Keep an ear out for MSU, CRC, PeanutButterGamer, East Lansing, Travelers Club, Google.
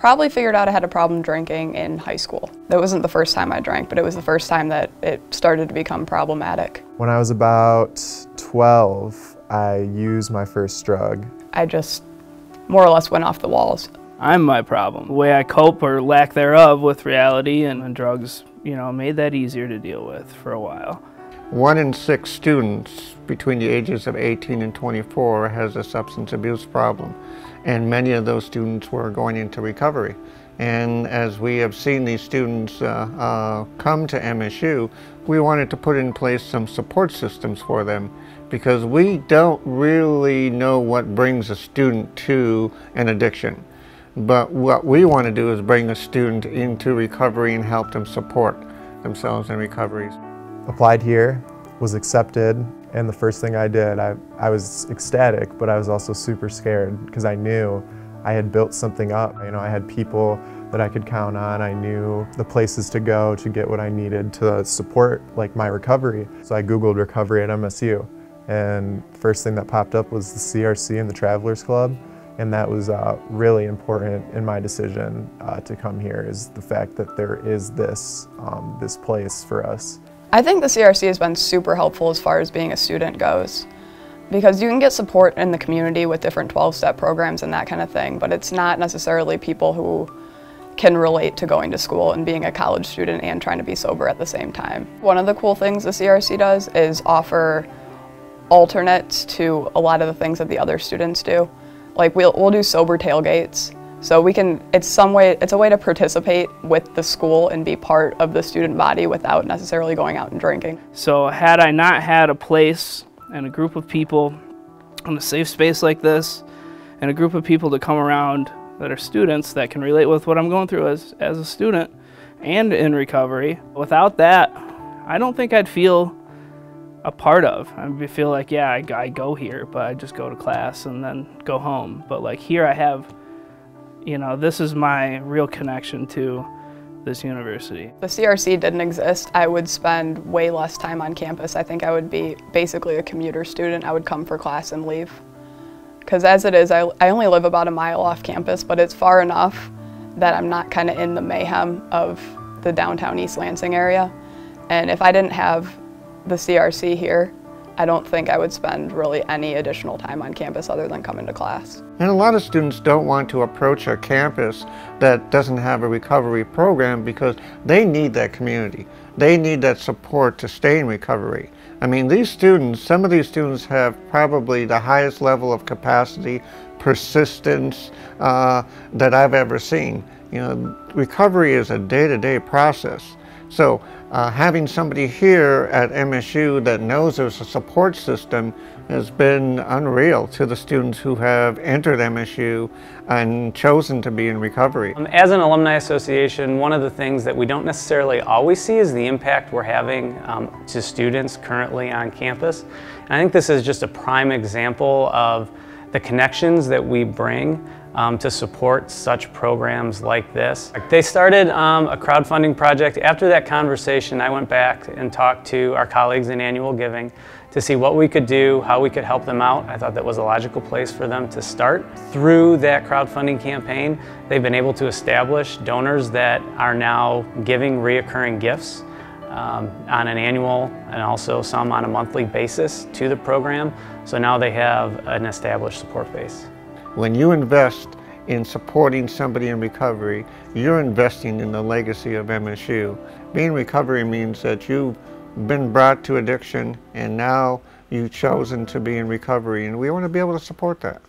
probably figured out I had a problem drinking in high school. That wasn't the first time I drank, but it was the first time that it started to become problematic. When I was about 12, I used my first drug. I just more or less went off the walls. I'm my problem. The way I cope, or lack thereof, with reality and drugs, you know, made that easier to deal with for a while. 1 in 6 students between the ages of 18 and 24 has a substance abuse problem, and many of those students were going into recovery. And as we have seen these students come to MSU, we wanted to put in place some support systems for them, because we don't really know what brings a student to an addiction. But what we want to do is bring a student into recovery and help them support themselves in recoveries. Applied here, was accepted, and the first thing I did, I was ecstatic, but I was also super scared because I knew I had built something up. You know, I had people that I could count on. I knew the places to go to get what I needed to support, like, my recovery. So I Googled recovery at MSU, and the first thing that popped up was the CRC and the Travelers Club, and that was really important in my decision to come here, is the fact that there is this, this place for us. I think the CRC has been super helpful as far as being a student goes, because you can get support in the community with different 12-step programs and that kind of thing, but it's not necessarily people who can relate to going to school and being a college student and trying to be sober at the same time. One of the cool things the CRC does is offer alternates to a lot of the things that the other students do. Like, we'll do sober tailgates. So we can, it's a way to participate with the school and be part of the student body without necessarily going out and drinking. So had I not had a place and a group of people in a safe space like this, and a group of people to come around that are students that can relate with what I'm going through as a student and in recovery, without that, I don't think I'd feel a part of. I'd feel like, yeah, I go here, but I just go to class and then go home. But like here I have, you know, this is my real connection to this university. The CRC didn't exist, I would spend way less time on campus. I think I would be basically a commuter student. I would come for class and leave. Because as it is, I only live about a mile off campus, but it's far enough that I'm not kind of in the mayhem of the downtown East Lansing area. And if I didn't have the CRC here, I don't think I would spend really any additional time on campus other than coming to class. And a lot of students don't want to approach a campus that doesn't have a recovery program, because they need that community. They need that support to stay in recovery. I mean, these students, some of these students have probably the highest level of capacity, persistence that I've ever seen. You know, recovery is a day-to-day process. So having somebody here at MSU that knows there's a support system has been unreal to the students who have entered MSU and chosen to be in recovery. As an alumni association, one of the things that we don't necessarily always see is the impact we're having to students currently on campus. And I think this is just a prime example of the connections that we bring to support such programs like this. They started a crowdfunding project. After that conversation, I went back and talked to our colleagues in annual giving to see what we could do, how we could help them out. I thought that was a logical place for them to start. Through that crowdfunding campaign, they've been able to establish donors that are now giving reoccurring gifts on an annual and also some on a monthly basis to the program. So now they have an established support base. When you invest in supporting somebody in recovery, you're investing in the legacy of MSU. Being in recovery means that you've been brought to addiction and now you've chosen to be in recovery, and we want to be able to support that.